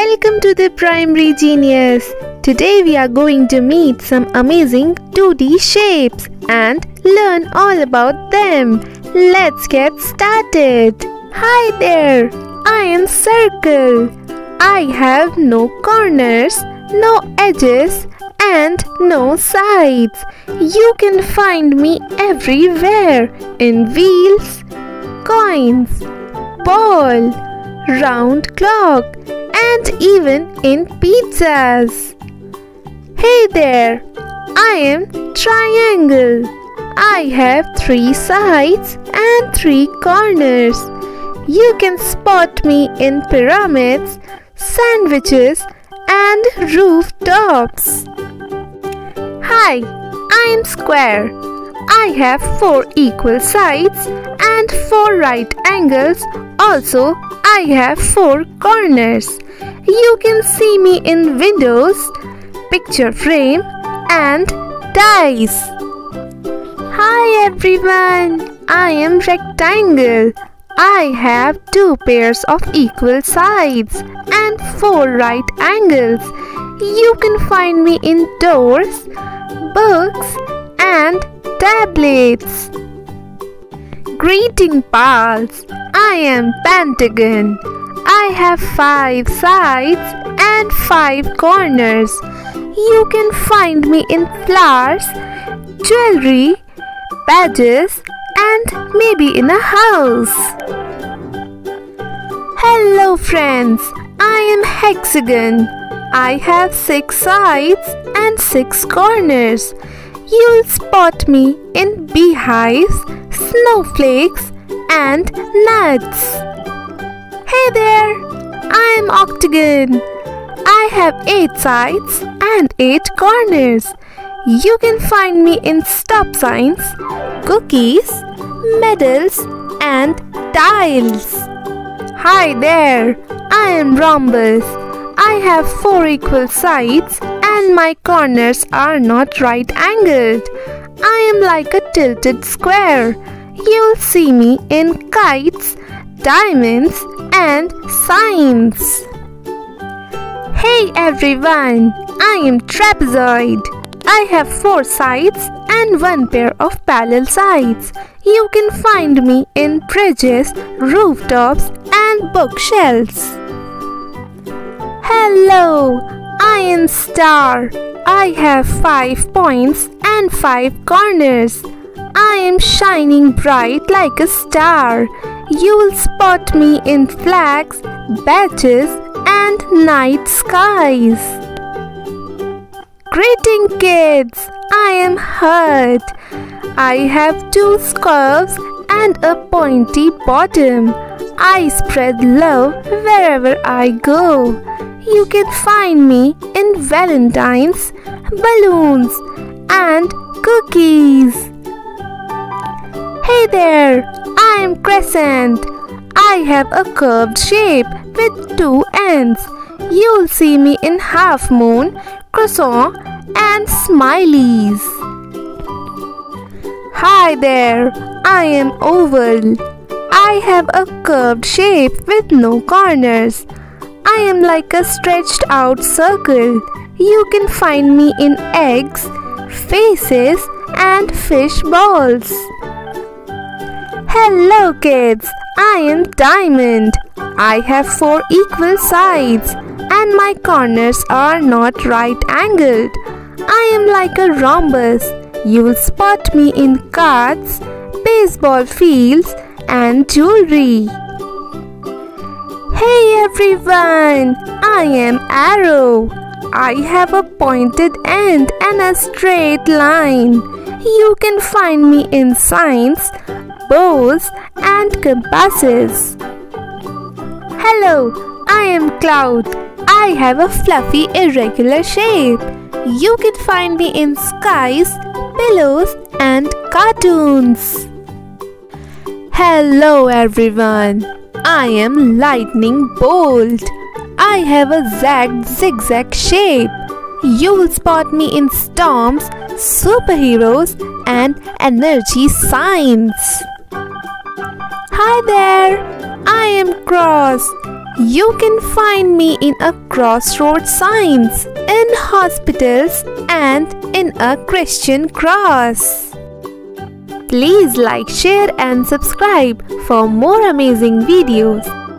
Welcome to the Primary Genius. Today we are going to meet some amazing 2D shapes and learn all about them. Let's get started. Hi there, I am Circle. I have no corners, no edges and no sides. You can find me everywhere in wheels, coins, ball, round clock and even in pizzas. Hey there, I am Triangle. I have three sides and three corners. You can spot me in pyramids, sandwiches and rooftops. Hi, I am Square. I have four equal sides and four right angles. Also, I have four corners. You can see me in windows, picture frame, and dice. Hi everyone, I am Rectangle. I have two pairs of equal sides and four right angles. You can find me in doors, books, and tablets. Greeting pals, I am Pentagon. I have five sides and five corners. You can find me in flowers, jewelry, badges and maybe in a house. Hello friends, I am Hexagon. I have six sides and six corners. You'll spot me in beehives, snowflakes and nuts. Hey there, I am Octagon. I have eight sides and eight corners. You can find me in stop signs, cookies, medals and tiles. Hi there, I am Rhombus. I have four equal sides and my corners are not right angled. I am like a tilted square. You'll see me in kites, diamonds and signs. Hey everyone, I am Trapezoid. I have four sides and one pair of parallel sides. You can find me in bridges, rooftops and bookshelves. Hello, I am Star. I have 5 points and 5 corners. I am shining bright like a star. You will spot me in flags, badges and night skies. Greeting kids, I am Hurt. I have 2 scarves and a pointy bottom. I spread love wherever I go. You can find me in valentines, balloons and cookies. Hey there, I am Crescent. I have a curved shape with 2 ends. You'll see me in half moon, croissant and smileys. Hi there, I am Oval. I have a curved shape with no corners. I am like a stretched out circle. You can find me in eggs, faces and fish balls. Hello kids, I am Diamond. I have 4 equal sides and my corners are not right angled. I am like a rhombus. You will spot me in cards, baseball fields and jewelry. Hey everyone, I am Arrow. I have a pointed end and a straight line. You can find me in signs, bows and compasses. Hello, I am Cloud. I have a fluffy irregular shape. You can find me in skies, pillows and cartoons. Hello everyone, I am Lightning Bolt. I have a zigzag shape. You will spot me in storms, superheroes and energy signs. Hi there, I am Cross. You can find me in a crossroad signs, in hospitals and in a Christian cross. Please like, share and subscribe for more amazing videos.